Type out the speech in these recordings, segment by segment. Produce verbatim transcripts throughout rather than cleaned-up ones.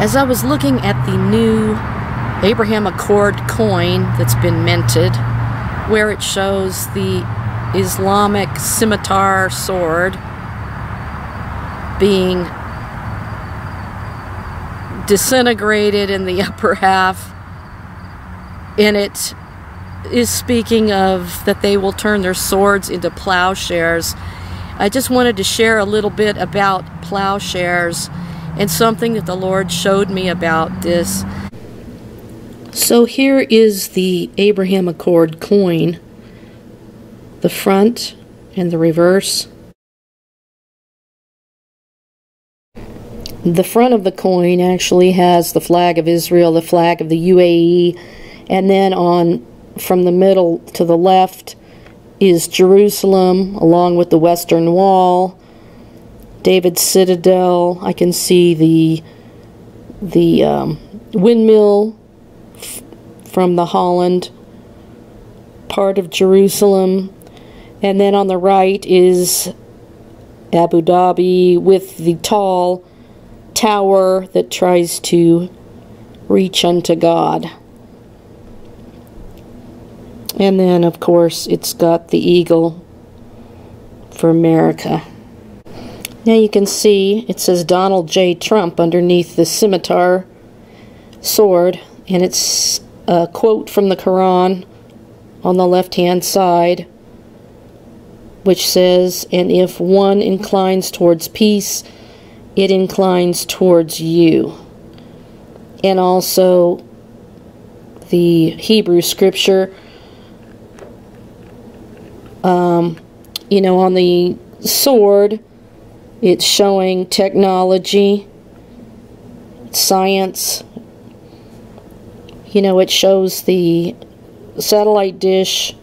As I was looking at the new Abraham Accord coin that's been minted, where it shows the Islamic scimitar sword being disintegrated in the upper half, and it is speaking of that they will turn their swords into plowshares. I just wanted to share a little bit about plowshares and something that the Lord showed me about this. So here is the Abraham Accord coin, the front and the reverse. The front of the coin actually has the flag of Israel, the flag of the U A E, and then on from the middle to the left is Jerusalem along with the Western Wall, David's Citadel. I can see the the um, windmill f from the Holland part of Jerusalem, and then on the right is Abu Dhabi with the tall tower that tries to reach unto God. And then, of course, it's got the eagle for America. Now you can see it says Donald J. Trump underneath the scimitar sword, and it's a quote from the Quran on the left-hand side, which says, "And if one inclines towards peace, it inclines towards you." And also the Hebrew scripture, um, you know, on the sword, it's showing technology, science. You know, it shows the satellite dish,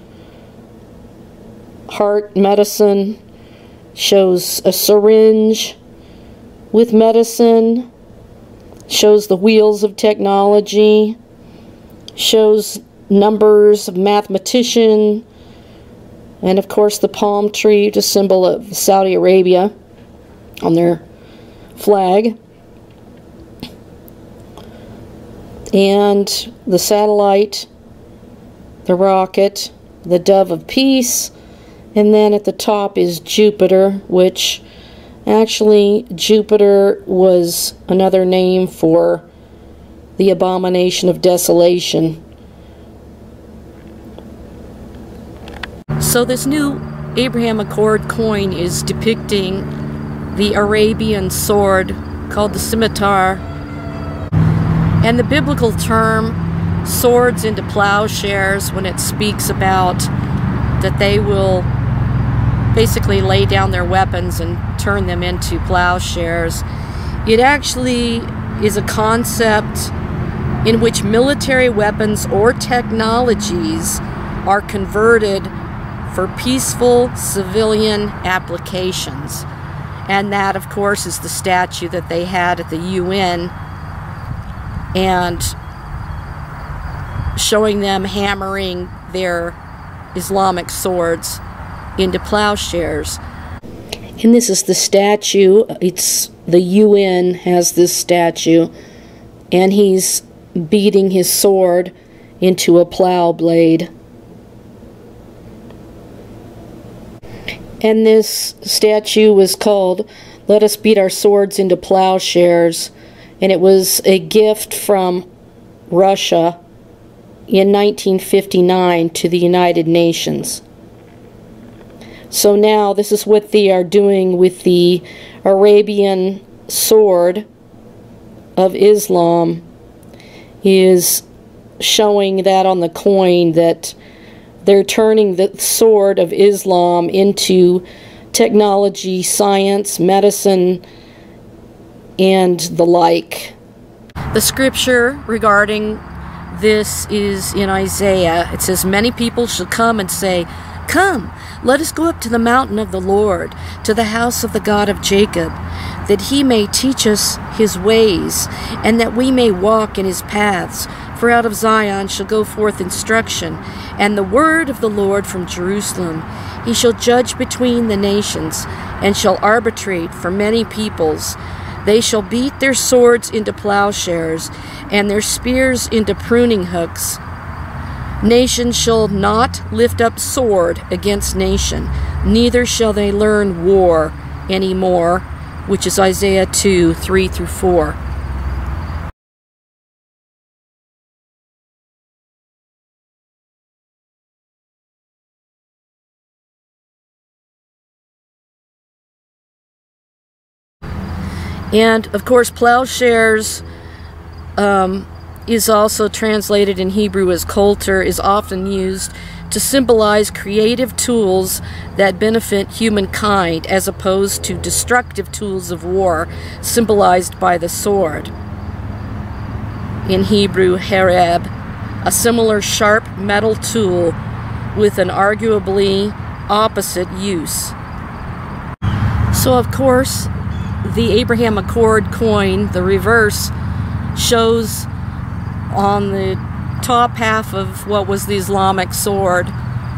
heart medicine, shows a syringe with medicine, shows the wheels of technology, shows numbers of mathematician, and of course the palm tree, the symbol of Saudi Arabia on their flag, and the satellite, the rocket, the dove of peace, and then at the top is Jupiter, which actually, Jupiter was another name for the abomination of desolation. So this new Abraham Accord coin is depicting the Arabian sword called the scimitar. And the biblical term, swords into plowshares, when it speaks about that they will basically lay down their weapons and turn them into plowshares, it actually is a concept in which military weapons or technologies are converted for peaceful civilian applications. And that, of course, is the statue that they had at the U N, and showing them hammering their Islamic swords into plowshares. And this is the statue. It's the U N has this statue, and he's beating his sword into a plow blade. And this statue was called "Let Us Beat Our Swords into Plowshares," and it was a gift from Russia in nineteen fifty-nine to the United Nations. So now this is what they are doing with the Arabian sword of Islam, is showing that on the coin, that they're turning the sword of Islam into technology, science, medicine, and the like. The scripture regarding this is in Isaiah. It says, "Many people shall come and say, 'Come, let us go up to the mountain of the Lord, to the house of the God of Jacob, that he may teach us his ways, and that we may walk in his paths. For out of Zion shall go forth instruction, and the word of the Lord from Jerusalem. He shall judge between the nations, and shall arbitrate for many peoples. They shall beat their swords into plowshares, and their spears into pruning hooks. Nation shall not lift up sword against nation, neither shall they learn war any more, which is Isaiah two, three through four. And, of course, plowshares um, is also translated in Hebrew as coulter, is often used to symbolize creative tools that benefit humankind as opposed to destructive tools of war symbolized by the sword. In Hebrew, hereb, a similar sharp metal tool with an arguably opposite use. So, of course, the Abraham Accord coin, the reverse, shows on the top half of what was the Islamic sword,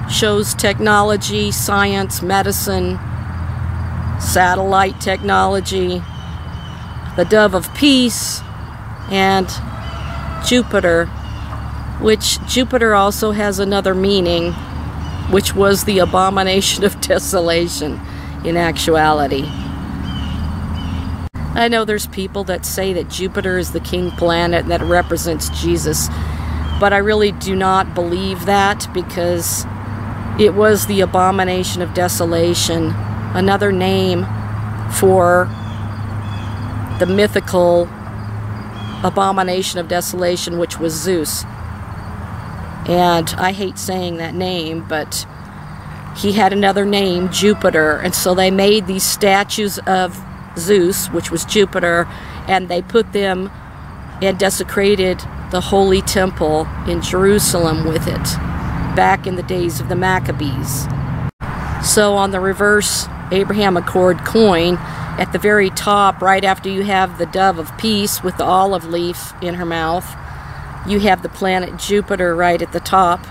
shows technology, science, medicine, satellite technology, the dove of peace, and Jupiter, which Jupiter also has another meaning, which was the abomination of desolation in actuality. I know there's people that say that Jupiter is the king planet and that it represents Jesus, but I really do not believe that, because it was the abomination of desolation, another name for the mythical abomination of desolation, which was Zeus. And I hate saying that name, but he had another name, Jupiter, and so they made these statues of Zeus, which was Jupiter, and they put them and desecrated the holy temple in Jerusalem with it back in the days of the Maccabees. So on the reverse Abraham Accord coin, at the very top, right after you have the dove of peace with the olive leaf in her mouth, you have the planet Jupiter right at the top,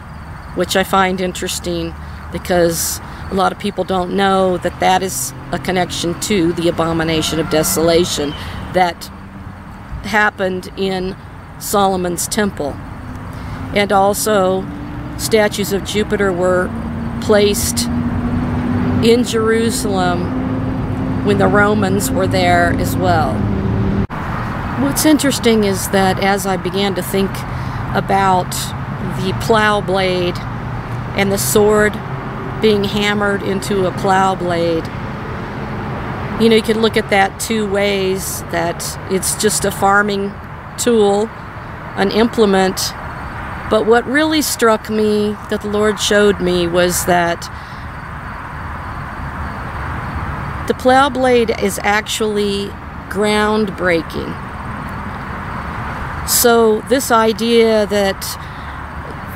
which I find interesting because a lot of people don't know that that is a connection to the abomination of desolation that happened in Solomon's temple. And also, statues of Jupiter were placed in Jerusalem when the Romans were there as well. What's interesting is that as I began to think about the plow blade and the sword being hammered into a plow blade, you know, you can look at that two ways, that it's just a farming tool, an implement. But what really struck me, that the Lord showed me, was that the plow blade is actually groundbreaking. So this idea that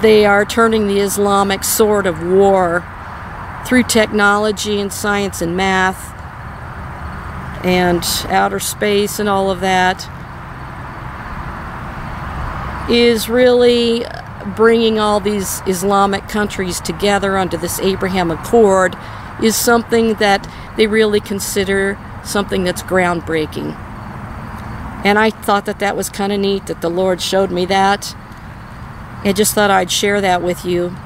they are turning the Islamic sword of war through technology and science and math and outer space and all of that is really bringing all these Islamic countries together under this Abraham Accord, is something that they really consider something that's groundbreaking. And I thought that that was kind of neat that the Lord showed me that. I just thought I'd share that with you.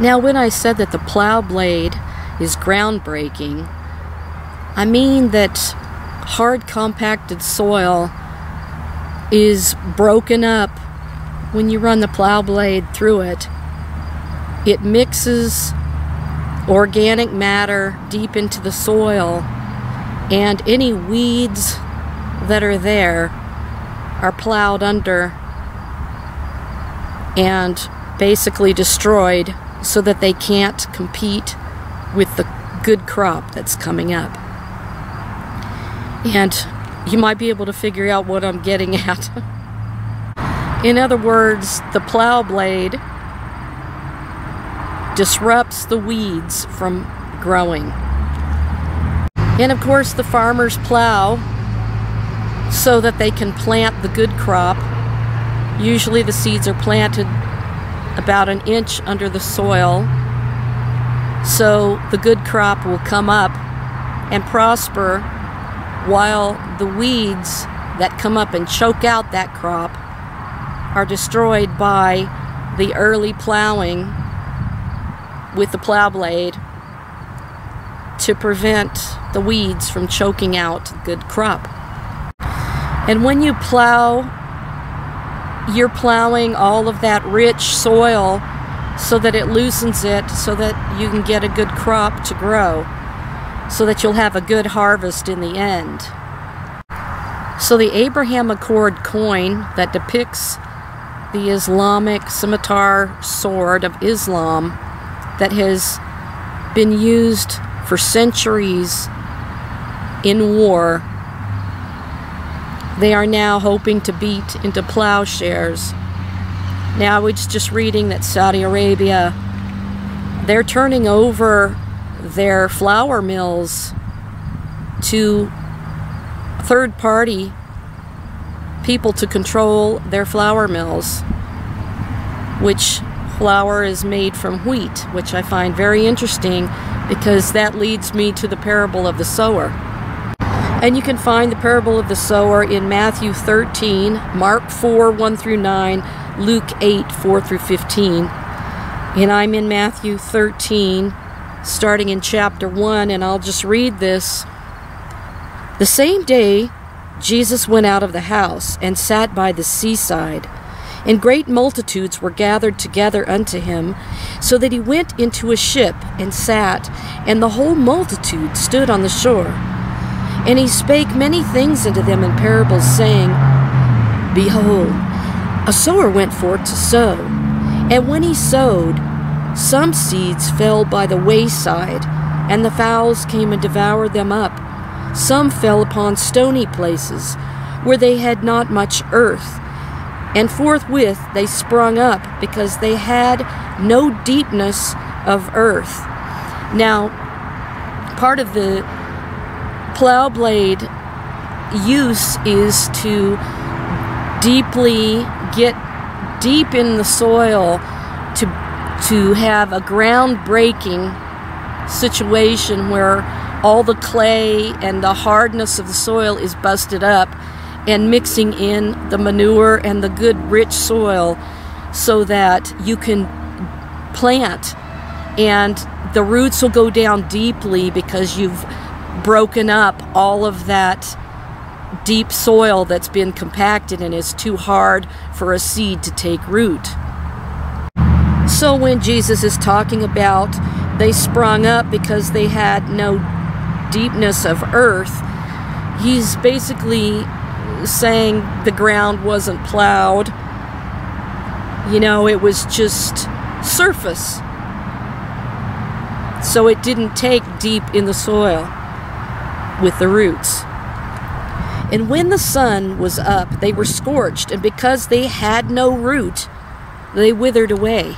Now, when I said that the plow blade is groundbreaking, I mean that hard compacted soil is broken up when you run the plow blade through it. It mixes organic matter deep into the soil, and any weeds that are there are plowed under and basically destroyed, so that they can't compete with the good crop that's coming up. And you might be able to figure out what I'm getting at. In other words, the plow blade disrupts the weeds from growing. And of course, the farmers plow so that they can plant the good crop. Usually the seeds are planted about an inch under the soil, so the good crop will come up and prosper while the weeds that come up and choke out that crop are destroyed by the early plowing with the plow blade to prevent the weeds from choking out good crop. And when you plow, you're plowing all of that rich soil so that it loosens it so that you can get a good crop to grow, so that you'll have a good harvest in the end. So the Abraham Accord coin that depicts the Islamic scimitar sword of Islam that has been used for centuries in war, they are now hoping to beat into plowshares. Now I was just reading that Saudi Arabia, they're turning over their flour mills to third-party people to control their flour mills, which flour is made from wheat, which I find very interesting because that leads me to the parable of the sower. And you can find the parable of the sower in Matthew thirteen, Mark four, one through nine, Luke eight, four through fifteen. And I'm in Matthew thirteen, starting in chapter one, and I'll just read this. The same day, Jesus went out of the house and sat by the seaside, and great multitudes were gathered together unto him, so that he went into a ship and sat, and the whole multitude stood on the shore. And he spake many things unto them in parables, saying, Behold, a sower went forth to sow. And when he sowed, some seeds fell by the wayside, and the fowls came and devoured them up. Some fell upon stony places, where they had not much earth. And forthwith they sprung up, because they had no deepness of earth. Now, part of the plow blade use is to deeply get deep in the soil to to have a groundbreaking situation where all the clay and the hardness of the soil is busted up and mixing in the manure and the good rich soil so that you can plant and the roots will go down deeply because you've broken up all of that deep soil that's been compacted and is too hard for a seed to take root. So when Jesus is talking about they sprung up because they had no deepness of earth, he's basically saying the ground wasn't plowed. You know, it was just surface. So it didn't take deep in the soil with the roots. And when the sun was up, they were scorched, and because they had no root, they withered away.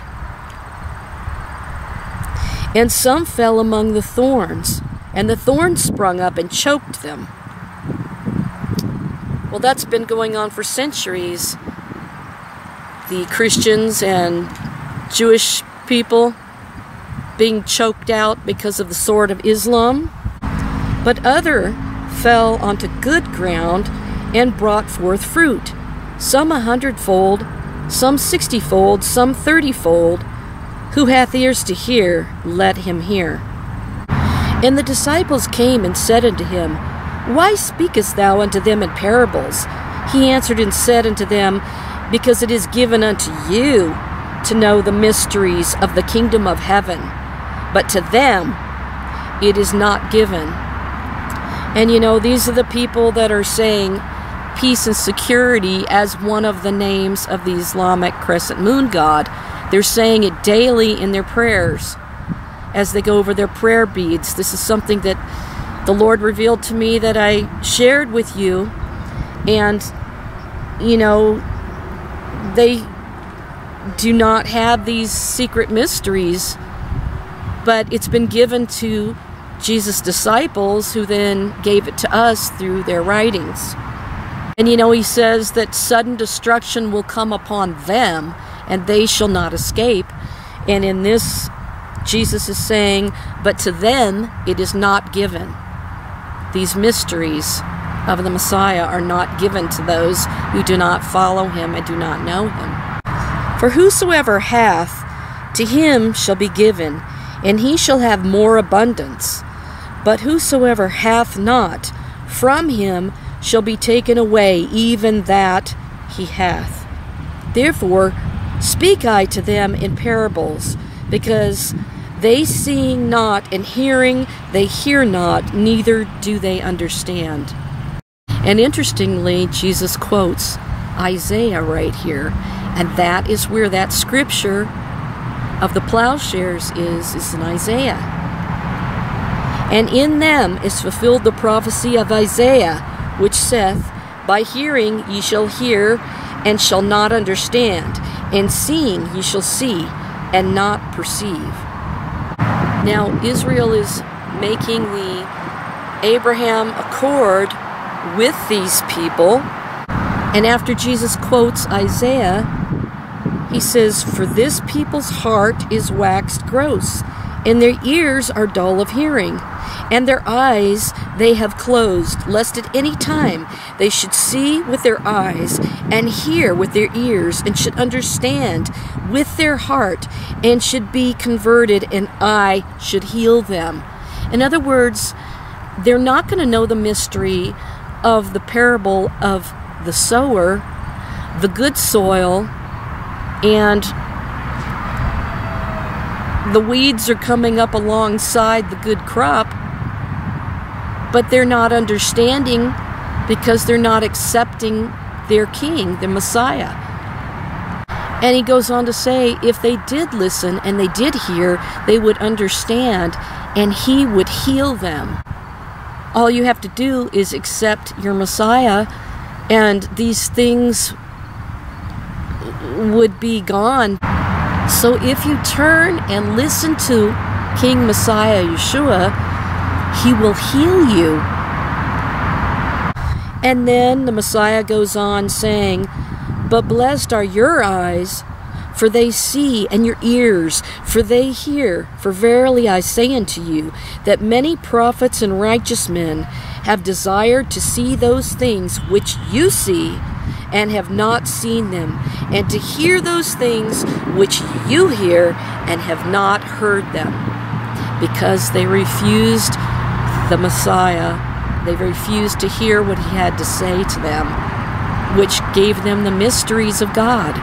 And some fell among the thorns, and the thorns sprung up and choked them. Well, that's been going on for centuries. The Christians and Jewish people being choked out because of the sword of Islam. But other fell onto good ground and brought forth fruit, some a hundredfold, some sixtyfold, some thirtyfold. Who hath ears to hear, let him hear. And the disciples came and said unto him, Why speakest thou unto them in parables? He answered and said unto them, Because it is given unto you to know the mysteries of the kingdom of heaven, but to them it is not given. And you know, these are the people that are saying peace and security as one of the names of the Islamic crescent moon god. They're saying it daily in their prayers as they go over their prayer beads. This is something that the Lord revealed to me that I shared with you. And, you know, they do not have these secret mysteries, but it's been given to Jesus' disciples, who then gave it to us through their writings. And you know, he says that sudden destruction will come upon them, and they shall not escape. And in this, Jesus is saying, but to them it is not given, these mysteries of the Messiah are not given to those who do not follow him and do not know him. For whosoever hath, to him shall be given, and he shall have more abundance. But whosoever hath not, from him shall be taken away even that he hath. Therefore speak I to them in parables, because they see not, and hearing they hear not, neither do they understand. And interestingly, Jesus quotes Isaiah right here, and that is where that scripture of the plowshares is, is in Isaiah. And in them is fulfilled the prophecy of Isaiah, which saith, By hearing ye shall hear, and shall not understand, and seeing ye shall see, and not perceive. Now Israel is making the Abraham Accord with these people, and after Jesus quotes Isaiah, he says, For this people's heart is waxed gross, and their ears are dull of hearing, and their eyes they have closed, lest at any time they should see with their eyes, and hear with their ears, and should understand with their heart, and should be converted, and I should heal them. In other words, they're not going to know the mystery of the parable of the sower, the good soil, and the weeds are coming up alongside the good crop, but they're not understanding because they're not accepting their king, the Messiah. And he goes on to say, if they did listen and they did hear, they would understand and he would heal them. All you have to do is accept your Messiah, and these things would be gone. So if you turn and listen to King Messiah Yeshua, he will heal you. And then the Messiah goes on saying, But blessed are your eyes, for they see, and your ears, for they hear. For verily I say unto you, that many prophets and righteous men have desired to see those things which you see, and have not seen them, and to hear those things which you hear, and have not heard them. Because they refused the Messiah, they refused to hear what he had to say to them, which gave them the mysteries of God.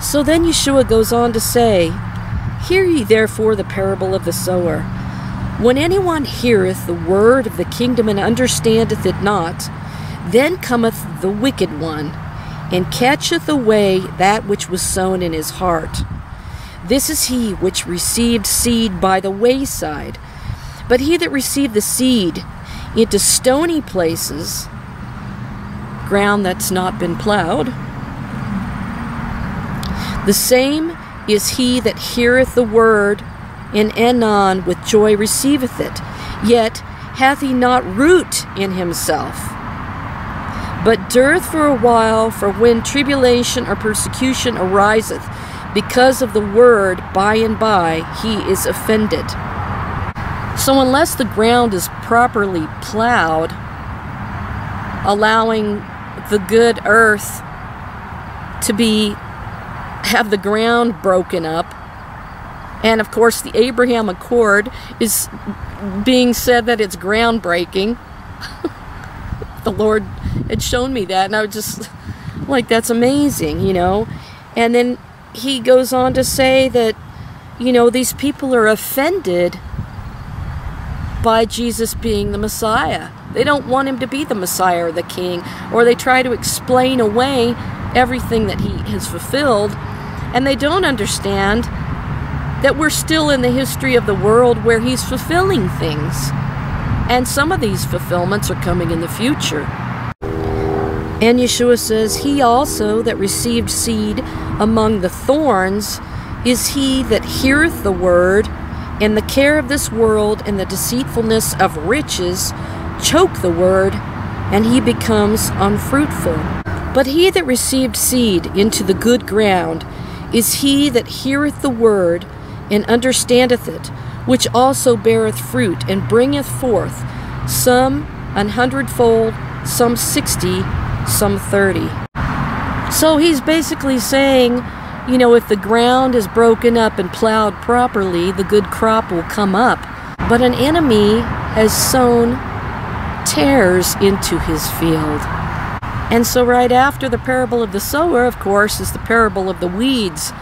So then Yeshua goes on to say, Hear ye therefore the parable of the sower. When anyone heareth the word of the kingdom, and understandeth it not, then cometh the wicked one, and catcheth away that which was sown in his heart. This is he which received seed by the wayside. But he that received the seed into stony places, ground that's not been plowed, the same is he that heareth the word, and anon with joy receiveth it. Yet hath he not root in himself, but dureth for a while. For when tribulation or persecution ariseth because of the word, by and by he is offended. So unless the ground is properly plowed, allowing the good earth to be, have the ground broken up, and of course the Abraham Accord is being said that it's groundbreaking. The Lord had shown me that, and I was just like, that's amazing, you know. And then he goes on to say that, you know, these people are offended by Jesus being the Messiah. They don't want him to be the Messiah or the King, or they try to explain away everything that he has fulfilled, and they don't understand that we're still in the history of the world where he's fulfilling things. And some of these fulfillments are coming in the future. And Yeshua says, He also that received seed among the thorns is he that heareth the word, and the care of this world and the deceitfulness of riches choke the word, and he becomes unfruitful. But he that received seed into the good ground is he that heareth the word, and understandeth it, which also beareth fruit, and bringeth forth, some an hundredfold, some sixty, some thirty. So he's basically saying, you know, if the ground is broken up and plowed properly, the good crop will come up. But an enemy has sown tares into his field. And so right after the parable of the sower, of course, is the parable of the weeds.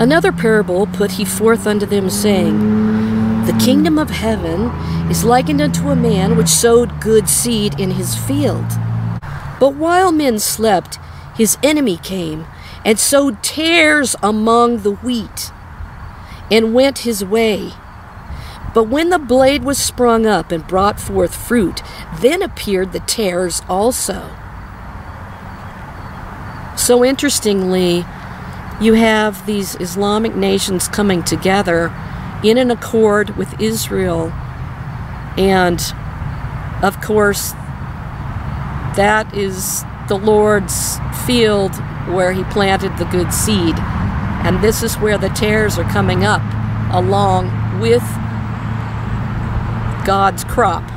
Another parable put he forth unto them, saying, The kingdom of heaven is likened unto a man which sowed good seed in his field. But while men slept, his enemy came, and sowed tares among the wheat, and went his way. But when the blade was sprung up and brought forth fruit, then appeared the tares also. So interestingly, you have these Islamic nations coming together in an accord with Israel. And, of course, that is the Lord's field where he planted the good seed. And this is where the tares are coming up along with God's crop.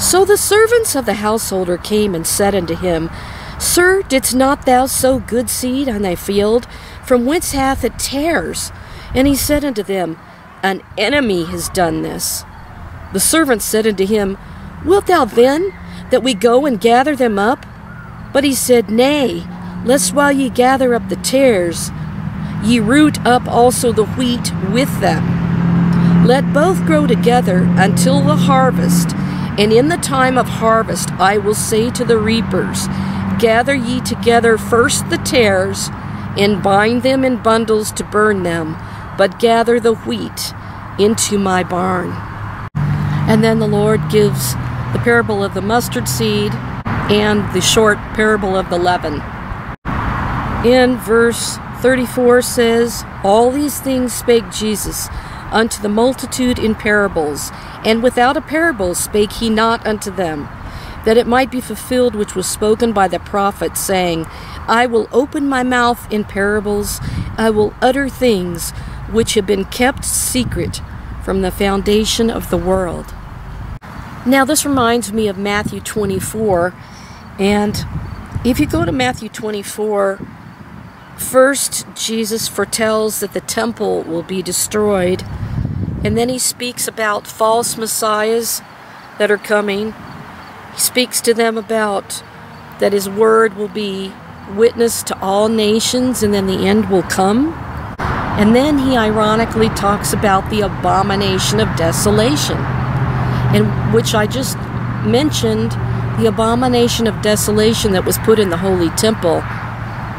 So the servants of the householder came and said unto him, Sir, didst not thou sow good seed on thy field? From whence hath it tares? And he said unto them, An enemy has done this. The servants said unto him, Wilt thou then that we go and gather them up? But he said, Nay, lest while ye gather up the tares, ye root up also the wheat with them. Let both grow together until the harvest, and in the time of harvest I will say to the reapers, Gather ye together first the tares, and bind them in bundles to burn them, but gather the wheat into my barn. And then the Lord gives the parable of the mustard seed and the short parable of the leaven. In verse thirty-four says, All these things spake Jesus unto the multitude in parables, and without a parable spake he not unto them, that it might be fulfilled which was spoken by the prophet, saying, I will open my mouth in parables, I will utter things which have been kept secret from the foundation of the world. Now this reminds me of Matthew twenty-four, and if you go to Matthew twenty-four, first Jesus foretells that the temple will be destroyed, and then he speaks about false messiahs that are coming. He speaks to them about that his word will be witnessed to all nations, and then the end will come. And then he ironically talks about the abomination of desolation, and which I just mentioned, the abomination of desolation that was put in the holy temple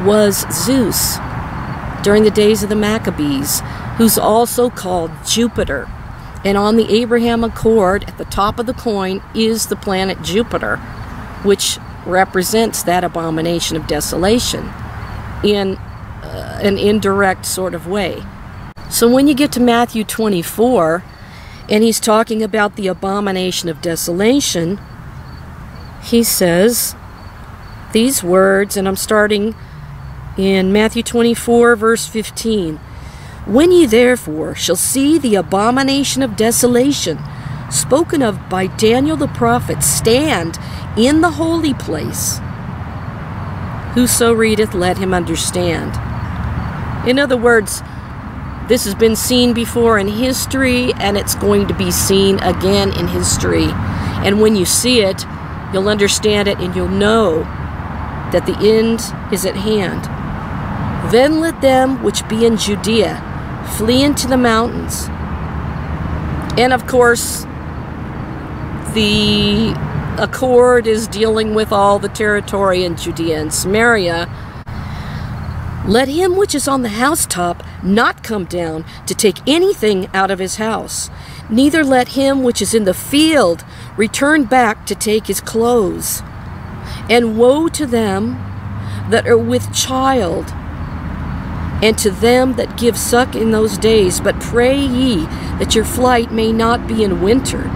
was Zeus during the days of the Maccabees, who's also called Jupiter. And on the Abraham Accord, at the top of the coin, is the planet Jupiter, which represents that abomination of desolation in uh, an indirect sort of way. So when you get to Matthew twenty-four, and he's talking about the abomination of desolation, he says these words, and I'm starting in Matthew twenty-four, verse fifteen. When ye therefore shall see the abomination of desolation, spoken of by Daniel the prophet, stand in the holy place. Whoso readeth, let him understand. In other words, this has been seen before in history, and it's going to be seen again in history. And when you see it, you'll understand it, and you'll know that the end is at hand. Then let them which be in Judea flee into the mountains. And of course, the Accord is dealing with all the territory in Judea and Samaria. Let him which is on the housetop not come down to take anything out of his house, neither let him which is in the field return back to take his clothes. And woe to them that are with child, and to them that give suck in those days. But pray ye that your flight may not be in winter,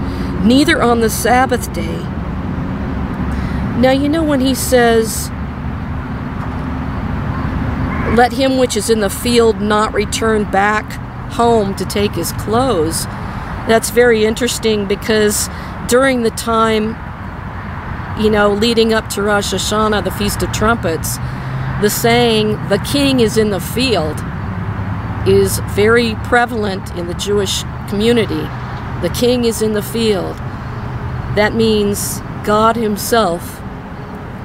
neither on the Sabbath day. Now you know when he says, let him which is in the field not return back home to take his clothes, that's very interesting, because during the time, you know, leading up to Rosh Hashanah, the Feast of Trumpets, the saying, the king is in the field, is very prevalent in the Jewish community. The king is in the field. That means God himself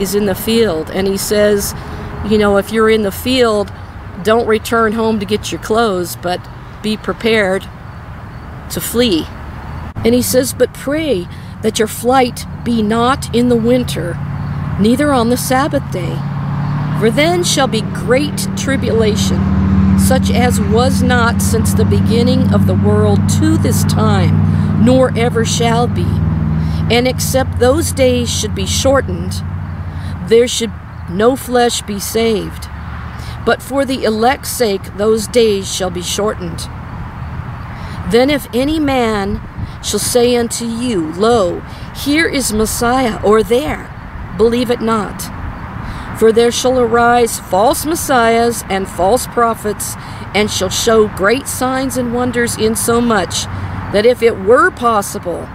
is in the field. And he says, you know, if you're in the field, don't return home to get your clothes, but be prepared to flee. And he says, but pray that your flight be not in the winter, neither on the Sabbath day. For then shall be great tribulation, such as was not since the beginning of the world to this time, nor ever shall be. And except those days should be shortened, there should no flesh be saved. But for the elect's sake, those days shall be shortened. Then if any man shall say unto you, Lo, here is Messiah, or there, believe it not. For there shall arise false messiahs and false prophets, and shall show great signs and wonders, insomuch that if it were possible,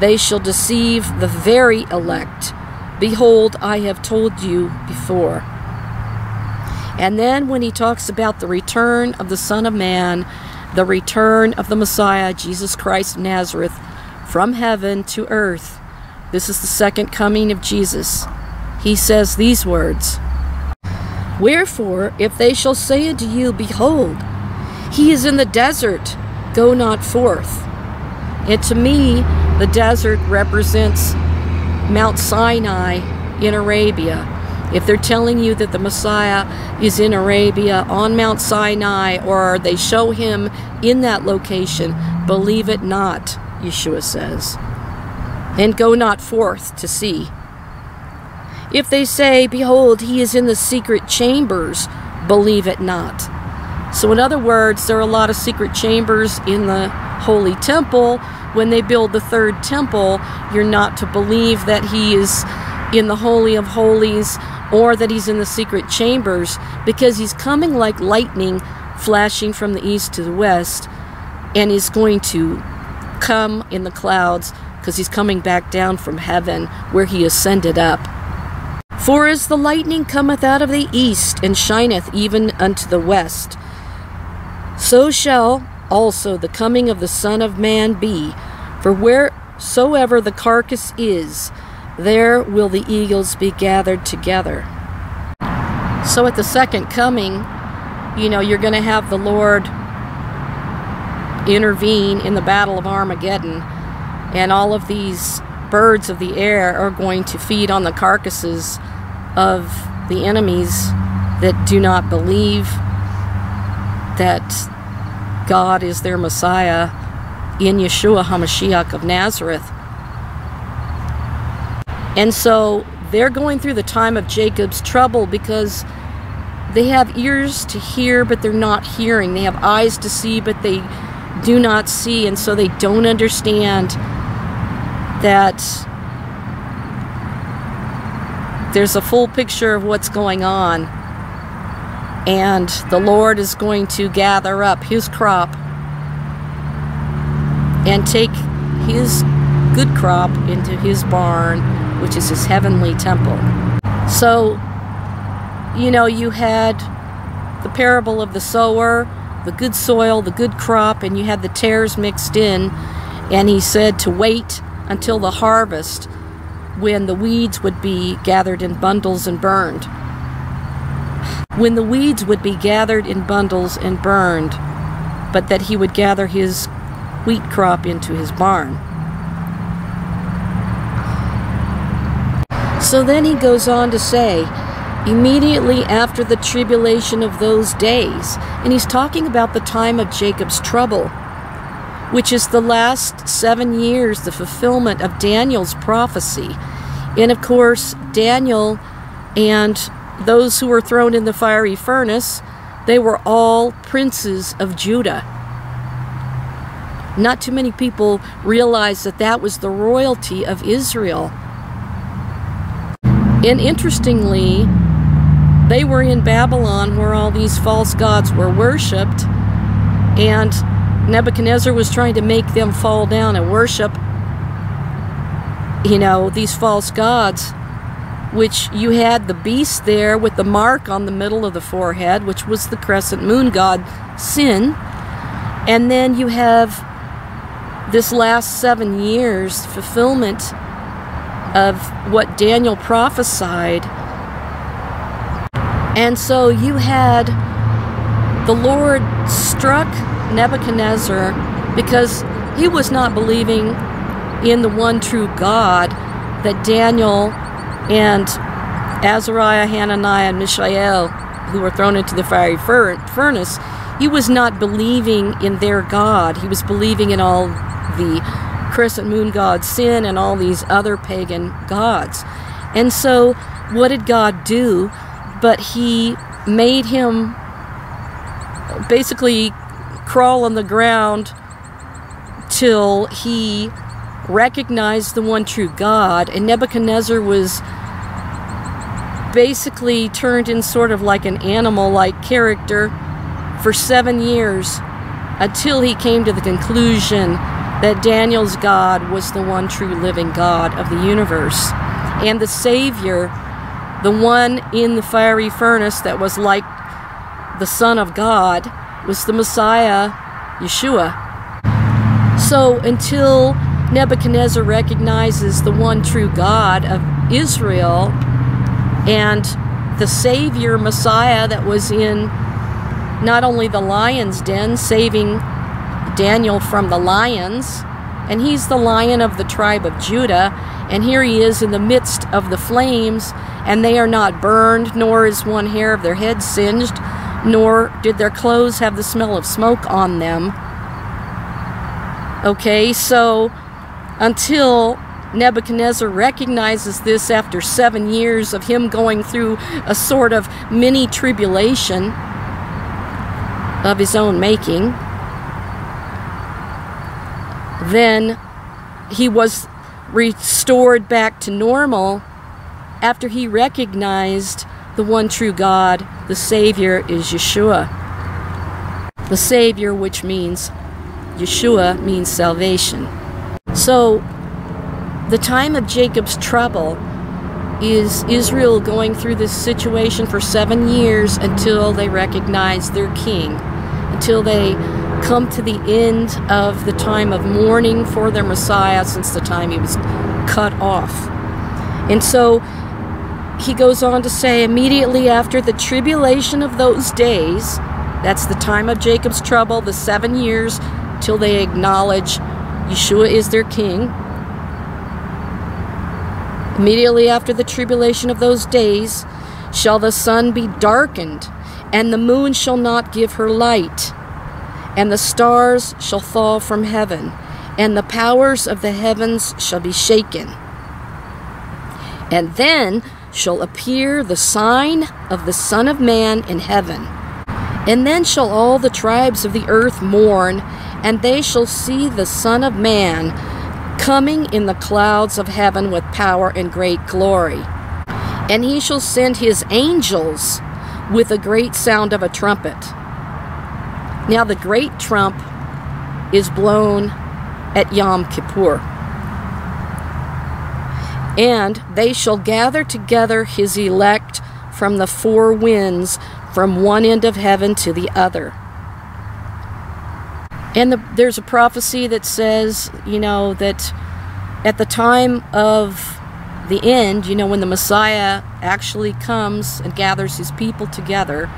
they shall deceive the very elect. Behold, I have told you before. And then when he talks about the return of the Son of Man, the return of the Messiah, Jesus Christ of Nazareth, from heaven to earth, this is the second coming of Jesus. He says these words, Wherefore, if they shall say unto you, Behold, he is in the desert, go not forth. And to me, the desert represents Mount Sinai in Arabia. If they're telling you that the Messiah is in Arabia, on Mount Sinai, or they show him in that location, believe it not, Yeshua says, and go not forth to see. If they say, Behold, he is in the secret chambers, believe it not. So in other words, there are a lot of secret chambers in the Holy Temple. When they build the third temple, you're not to believe that he is in the Holy of Holies or that he's in the secret chambers, because he's coming like lightning flashing from the east to the west, and he's going to come in the clouds because he's coming back down from heaven where he ascended up. For as the lightning cometh out of the east, and shineth even unto the west, so shall also the coming of the Son of Man be. For wheresoever the carcass is, there will the eagles be gathered together. So at the second coming, you know, you're going to have the Lord intervene in the battle of Armageddon, and all of these birds of the air are going to feed on the carcasses of the enemies that do not believe that God is their Messiah in Yeshua HaMashiach of Nazareth. And so they're going through the time of Jacob's trouble, because they have ears to hear but they're not hearing, they have eyes to see but they do not see, and so they don't understand that there's a full picture of what's going on. And the Lord is going to gather up his crop and take his good crop into his barn, which is his heavenly temple. So, you know, you had the parable of the sower, the good soil, the good crop, and you had the tares mixed in, and he said to wait until the harvest, when the weeds would be gathered in bundles and burned. When the weeds would be gathered in bundles and burned, but that he would gather his wheat crop into his barn. So then he goes on to say, immediately after the tribulation of those days, and he's talking about the time of Jacob's trouble, which is the last seven years, the fulfillment of Daniel's prophecy. And of course, Daniel and those who were thrown in the fiery furnace, they were all princes of Judah. Not too many people realize that that was the royalty of Israel. And interestingly, they were in Babylon where all these false gods were worshipped, and Nebuchadnezzar was trying to make them fall down and worship, you know, these false gods, which you had the beast there with the mark on the middle of the forehead, which was the crescent moon god, Sin. And then you have this last seven years fulfillment of what Daniel prophesied. And so you had the Lord struck Nebuchadnezzar because he was not believing in the one true God that Daniel and Azariah, Hananiah, and Mishael, who were thrown into the fiery furnace, he was not believing in their God. He was believing in all the crescent moon god Sin and all these other pagan gods. And so what did God do? But he made him basically crawl on the ground till he recognized the one true God. And Nebuchadnezzar was basically turned in sort of like an animal-like character for seven years until he came to the conclusion that Daniel's God was the one true living God of the universe, and the Savior, the one in the fiery furnace that was like the Son of God, was the Messiah, Yeshua. So until Nebuchadnezzar recognizes the one true God of Israel and the Savior, Messiah, that was in not only the lion's den, saving Daniel from the lions, and he's the Lion of the tribe of Judah, and here he is in the midst of the flames, and they are not burned, nor is one hair of their head singed, nor did their clothes have the smell of smoke on them. Okay, so until Nebuchadnezzar recognizes this after seven years of him going through a sort of mini tribulation of his own making, then he was restored back to normal after he recognized the one true God, the Savior, is Yeshua. The Savior, which means Yeshua, means salvation. So the time of Jacob's trouble is Israel going through this situation for seven years until they recognize their king, until they come to the end of the time of mourning for their Messiah since the time he was cut off. And so he goes on to say, immediately after the tribulation of those days, that's the time of Jacob's trouble, the seven years till they acknowledge Yeshua is their king. Immediately after the tribulation of those days shall the sun be darkened, and the moon shall not give her light, and the stars shall fall from heaven, and the powers of the heavens shall be shaken. And then shall appear the sign of the Son of Man in heaven. And then shall all the tribes of the earth mourn, and they shall see the Son of Man coming in the clouds of heaven with power and great glory. And he shall send his angels with a great sound of a trumpet. Now the great trump is blown at Yom Kippur. And they shall gather together his elect from the four winds, from one end of heaven to the other. And the, there's a prophecy that says, you know, that at the time of the end, you know, when the Messiah actually comes and gathers his people together,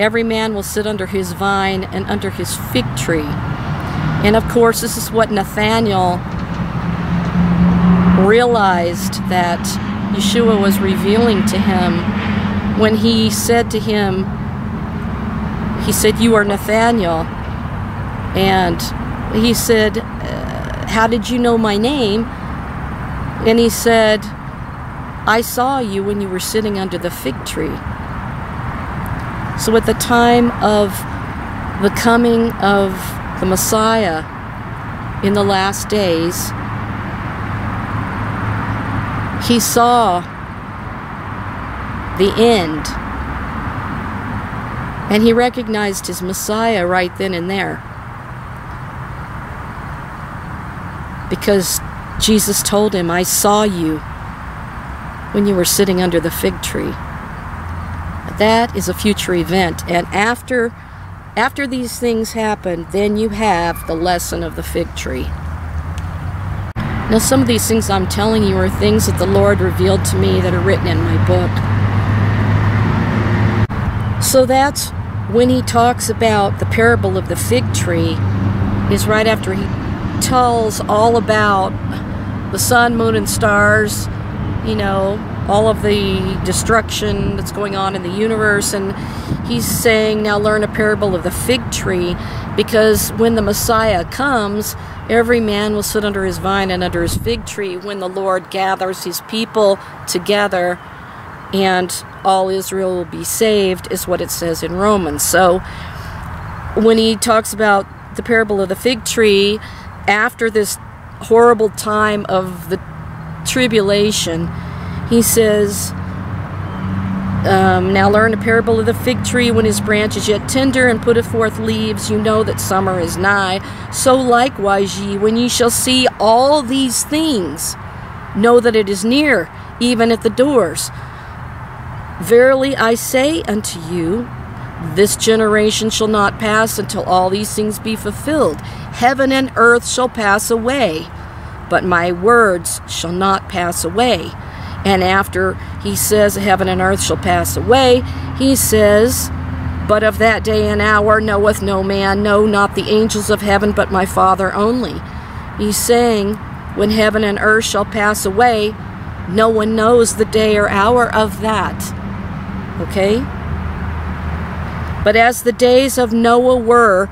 every man will sit under his vine and under his fig tree. And of course, this is what Nathanael realized that Yeshua was revealing to him when he said to him, he said, "You are Nathanael." And he said, uh, "How did you know my name?" And he said, "I saw you when you were sitting under the fig tree." So at the time of the coming of the Messiah in the last days, he saw the end, and he recognized his Messiah right then and there, because Jesus told him, I saw you when you were sitting under the fig tree. That is a future event. And after, after these things happen, then you have the lesson of the fig tree. Now, some of these things I'm telling you are things that the Lord revealed to me that are written in my book. So that's when he talks about the parable of the fig tree, is right after he tells all about the sun, moon, and stars, you know, all of the destruction that's going on in the universe. And he's saying, now learn a parable of the fig tree, because when the Messiah comes, every man will sit under his vine and under his fig tree when the Lord gathers his people together and all Israel will be saved, is what it says in Romans. So when he talks about the parable of the fig tree, after this horrible time of the tribulation, he says, um, now learn a parable of the fig tree. When his branch is yet tender and putteth forth leaves, you know that summer is nigh. So likewise ye, when ye shall see all these things, know that it is near, even at the doors. Verily I say unto you, this generation shall not pass until all these things be fulfilled. Heaven and earth shall pass away, but my words shall not pass away. And after he says, heaven and earth shall pass away, he says, but of that day and hour knoweth no man, no, not the angels of heaven, but my Father only. He's saying, when heaven and earth shall pass away, no one knows the day or hour of that. Okay? But as the days of Noah were,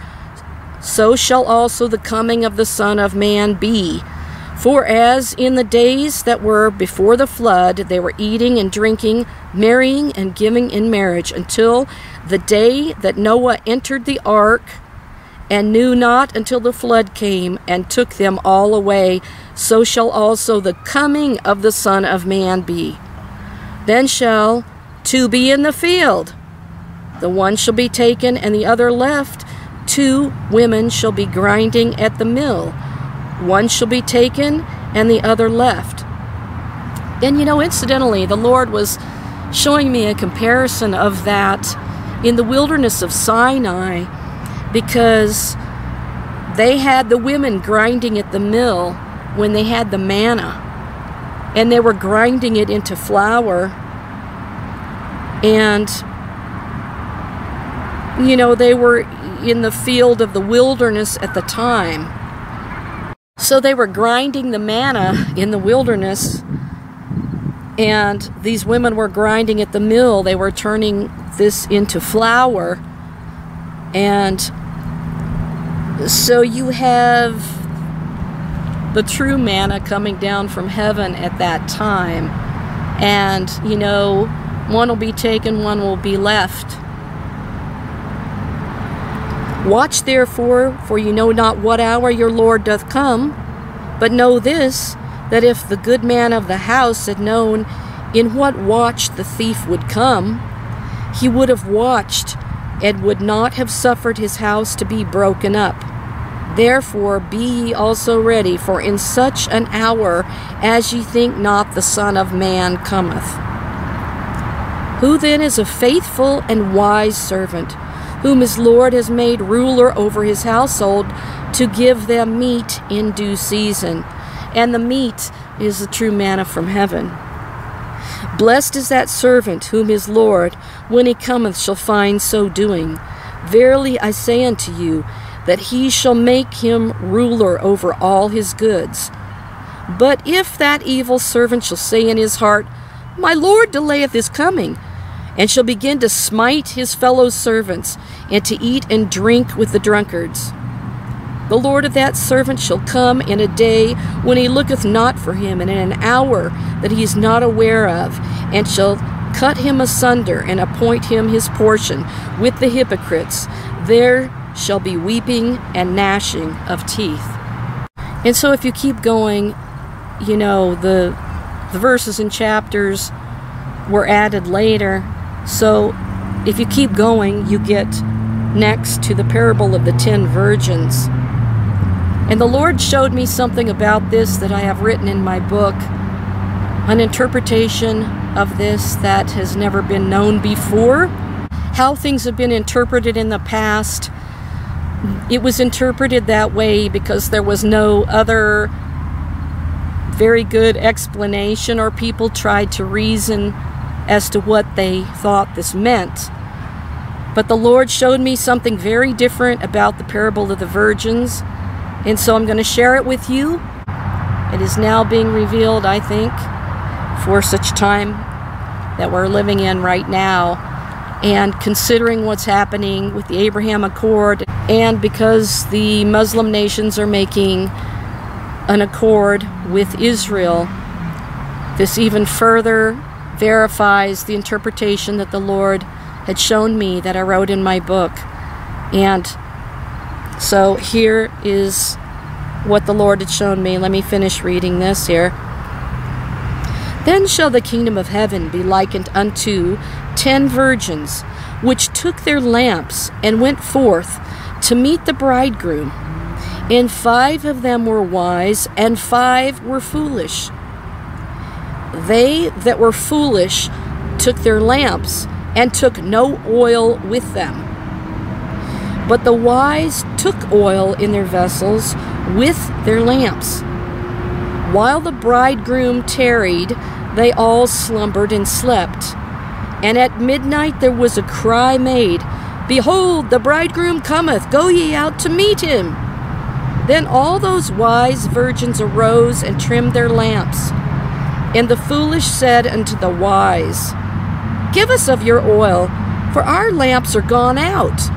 so shall also the coming of the Son of Man be. For as in the days that were before the flood, they were eating and drinking, marrying and giving in marriage, until the day that Noah entered the ark, and knew not until the flood came and took them all away, so shall also the coming of the Son of Man be. Then shall two be in the field, the one shall be taken and the other left. Two women shall be grinding at the mill, one shall be taken and the other left. And you know, incidentally, the Lord was showing me a comparison of that in the wilderness of Sinai, because they had the women grinding at the mill when they had the manna, and they were grinding it into flour. And you know, they were in the field of the wilderness at the time. So they were grinding the manna in the wilderness, and these women were grinding at the mill. They were turning this into flour. And so you have the true manna coming down from heaven at that time. And, you know, one will be taken, one will be left. Watch therefore, for you know not what hour your Lord doth come. But know this, that if the good man of the house had known in what watch the thief would come, he would have watched, and would not have suffered his house to be broken up. Therefore be ye also ready, for in such an hour as ye think not the Son of Man cometh. Who then is a faithful and wise servant, whom his Lord has made ruler over his household, to give them meat in due season? And the meat is the true manna from heaven. Blessed is that servant whom his Lord, when he cometh, shall find so doing. Verily I say unto you, that he shall make him ruler over all his goods. But if that evil servant shall say in his heart, my Lord delayeth his coming, and shall begin to smite his fellow servants, and to eat and drink with the drunkards, the Lord of that servant shall come in a day when he looketh not for him, and in an hour that he is not aware of, and shall cut him asunder, and appoint him his portion with the hypocrites. There shall be weeping and gnashing of teeth. And so if you keep going, you know, the, the verses and chapters were added later. So if you keep going, you get next to the parable of the ten virgins. And the Lord showed me something about this that I have written in my book, an interpretation of this that has never been known before, how things have been interpreted in the past. It was interpreted that way because there was no other very good explanation, or people tried to reason as to what they thought this meant. But the Lord showed me something very different about the parable of the virgins, and so I'm going to share it with you. It is now being revealed, I think, for such time that we're living in right now. And considering what's happening with the Abraham Accord, and because the Muslim nations are making an accord with Israel, this even further verifies the interpretation that the Lord had shown me that I wrote in my book. And so here is what the Lord had shown me. Let me finish reading this here. Then shall the kingdom of heaven be likened unto ten virgins, which took their lamps and went forth to meet the bridegroom. And five of them were wise, and five were foolish. They that were foolish took their lamps, and took no oil with them. But the wise took oil in their vessels with their lamps. While the bridegroom tarried, they all slumbered and slept. And at midnight there was a cry made, Behold, the bridegroom cometh, go ye out to meet him. Then all those wise virgins arose and trimmed their lamps. And the foolish said unto the wise, Give us of your oil, for our lamps are gone out.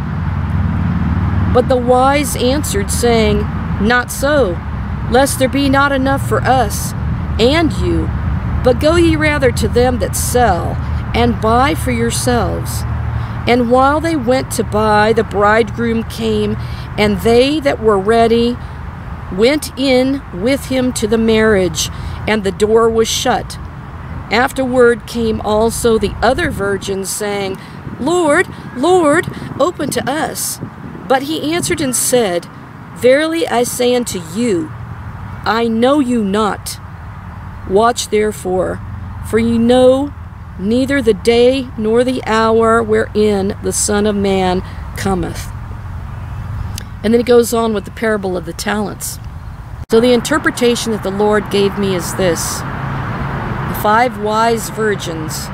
But the wise answered, saying, Not so, lest there be not enough for us and you, but go ye rather to them that sell, and buy for yourselves. And while they went to buy, the bridegroom came, and they that were ready went in with him to the marriage, and the door was shut. Afterward came also the other virgins, saying, Lord, Lord, open to us. But he answered and said, Verily I say unto you, I know you not. Watch therefore, for you know neither the day nor the hour wherein the Son of Man cometh. And then he goes on with the parable of the talents. So the interpretation that the Lord gave me is this. The five wise virgins,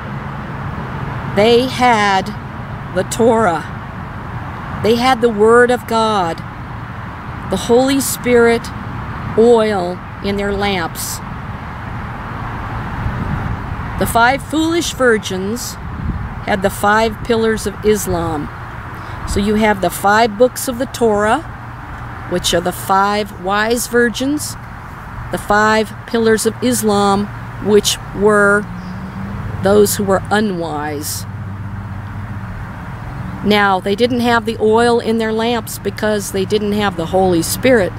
they had the Torah. They had the Word of God, the Holy Spirit, oil in their lamps. The five foolish virgins had the five pillars of Islam. So you have the five books of the Torah, which are the five wise virgins, the five pillars of Islam, which were those who were unwise. Now, they didn't have the oil in their lamps because they didn't have the Holy Spirit.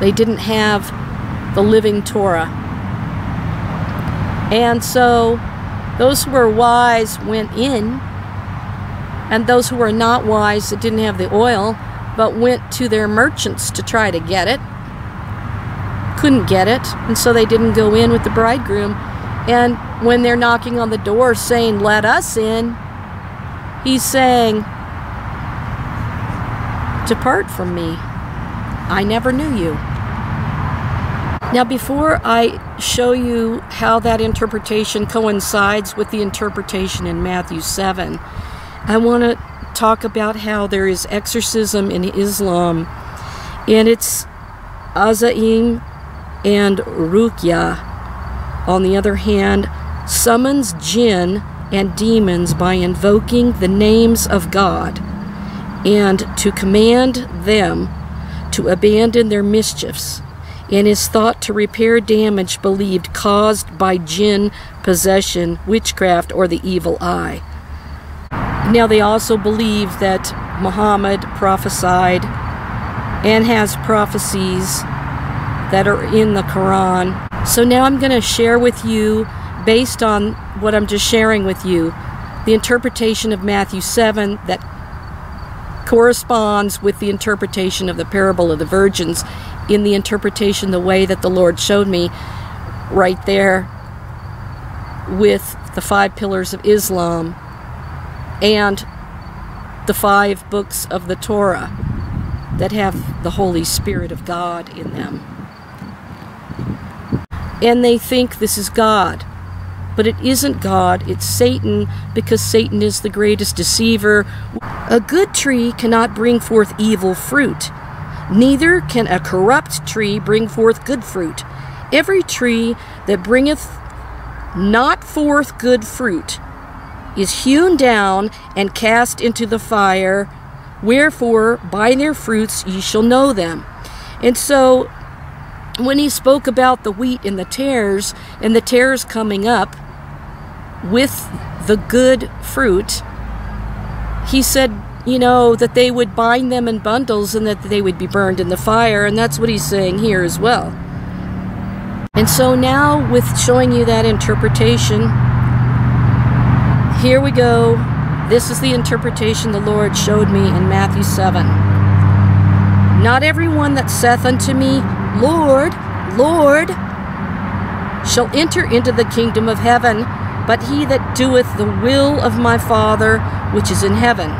They didn't have the living Torah. And so those who were wise went in, and those who were not wise, that didn't have the oil, but went to their merchants to try to get it, couldn't get it, and so they didn't go in with the bridegroom. And when they're knocking on the door saying, let us in, he's saying, depart from me, I never knew you. Now, before I show you how that interpretation coincides with the interpretation in Matthew seven, I want to talk about how there is exorcism in Islam, and it's Azaim and Ruqya, on the other hand, summons jinn and demons by invoking the names of God, and to command them to abandon their mischiefs, and is thought to repair damage believed caused by jinn possession, witchcraft, or the evil eye. Now, they also believe that Muhammad prophesied and has prophecies that are in the Quran. So now I'm going to share with you, based on what I'm just sharing with you, the interpretation of Matthew seven that corresponds with the interpretation of the parable of the virgins in the interpretation, the way that the Lord showed me right there with the five pillars of Islam and the five books of the Torah that have the Holy Spirit of God in them. And they think this is God. But it isn't God, it's Satan, because Satan is the greatest deceiver. A good tree cannot bring forth evil fruit. Neither can a corrupt tree bring forth good fruit. Every tree that bringeth not forth good fruit is hewn down and cast into the fire. Wherefore, by their fruits ye shall know them. And so, when he spoke about the wheat and the tares, and the tares coming up with the good fruit, he said, you know, that they would bind them in bundles and that they would be burned in the fire, and that's what he's saying here as well. And so now, with showing you that interpretation, here we go. This is the interpretation the Lord showed me in Matthew seven. Not everyone that saith unto me, Lord, Lord, shall enter into the kingdom of heaven, but he that doeth the will of my Father which is in heaven.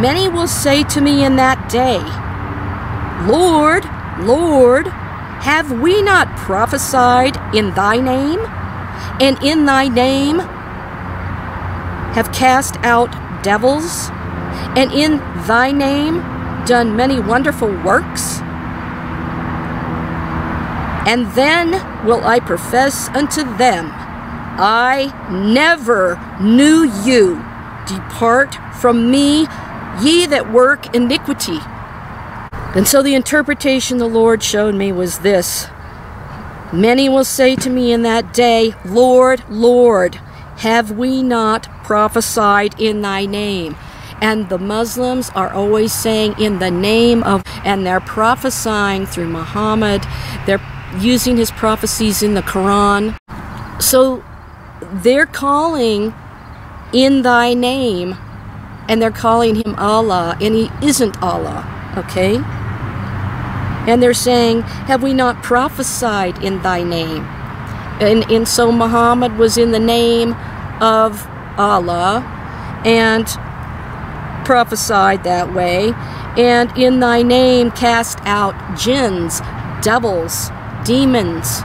Many will say to me in that day, Lord, Lord, have we not prophesied in thy name, and in thy name have cast out devils, and in thy name done many wonderful works? And then will I profess unto them, I never knew you. Depart from me, ye that work iniquity. And so the interpretation the Lord showed me was this. Many will say to me in that day, Lord, Lord, have we not prophesied in thy name? And the Muslims are always saying in the name of, and they're prophesying through Muhammad. They're using his prophecies in the Quran. So they're calling in thy name, and they're calling him Allah, and he isn't Allah, okay? And they're saying, have we not prophesied in thy name? And, and so Muhammad was in the name of Allah and prophesied that way, and in thy name cast out jinns, devils, demons.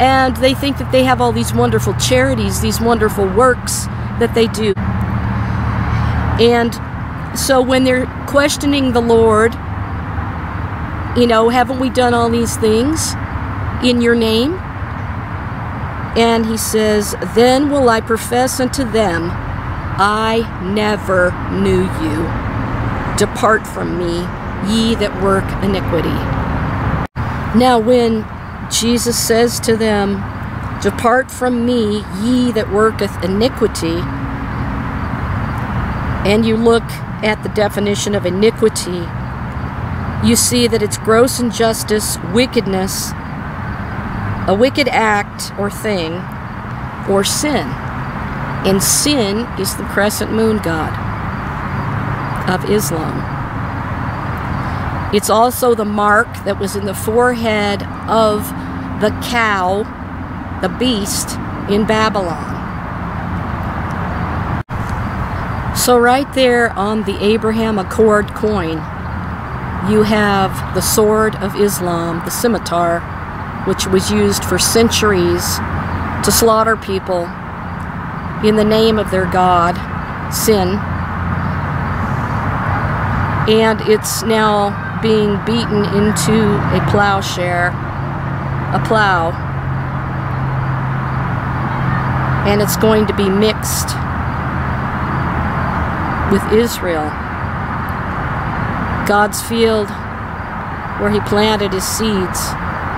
And they think that they have all these wonderful charities, these wonderful works that they do. And so when they're questioning the Lord, you know, haven't we done all these things in your name? And he says, then will I profess unto them, I never knew you. Depart from me, ye that work iniquity. Now when Jesus says to them, depart from me, ye that worketh iniquity, and you look at the definition of iniquity, you see that it's gross injustice, wickedness, a wicked act or thing, or sin. And sin is the crescent moon god of Islam. It's also the mark that was in the forehead of the cow, the beast, in Babylon. So right there on the Abraham Accord coin, you have the sword of Islam, the scimitar, which was used for centuries to slaughter people in the name of their god, Sin. And it's now being beaten into a plowshare, a plow, and it's going to be mixed with Israel, God's field where he planted his seeds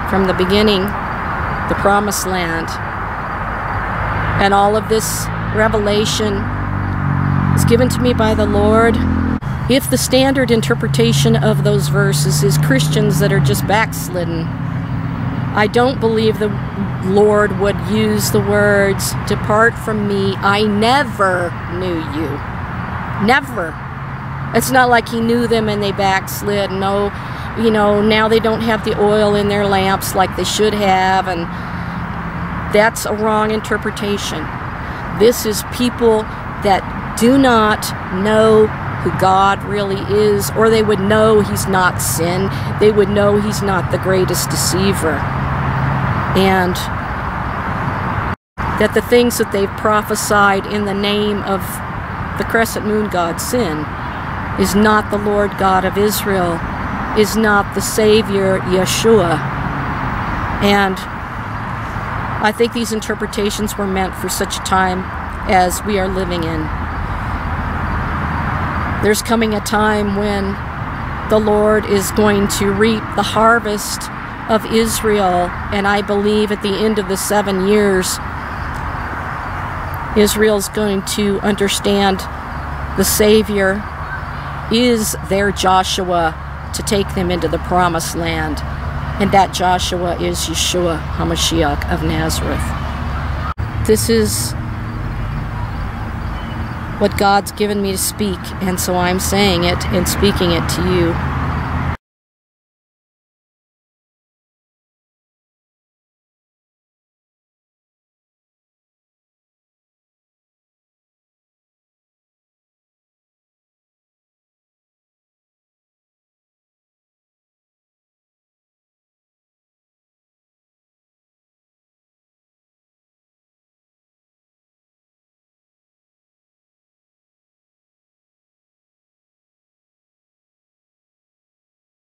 from the beginning, the promised land. And all of this revelation is given to me by the Lord. If the standard interpretation of those verses is Christians that are just backslidden, I don't believe the Lord would use the words, depart from me, I never knew you. Never. It's not like he knew them and they backslid. No, you know, now they don't have the oil in their lamps like they should have, and that's a wrong interpretation. This is people that do not know who God really is, or they would know he's not sin. They would know he's not the greatest deceiver. And that the things that they've prophesied in the name of the crescent moon god Sin is not the Lord God of Israel, is not the Savior Yeshua. And I think these interpretations were meant for such a time as we are living in. There's coming a time when the Lord is going to reap the harvest of Israel, and I believe at the end of the seven years, Israel's going to understand the Savior is their Joshua to take them into the promised land. And that Joshua is Yeshua HaMashiach of Nazareth. This is what God's given me to speak, and so I'm saying it and speaking it to you.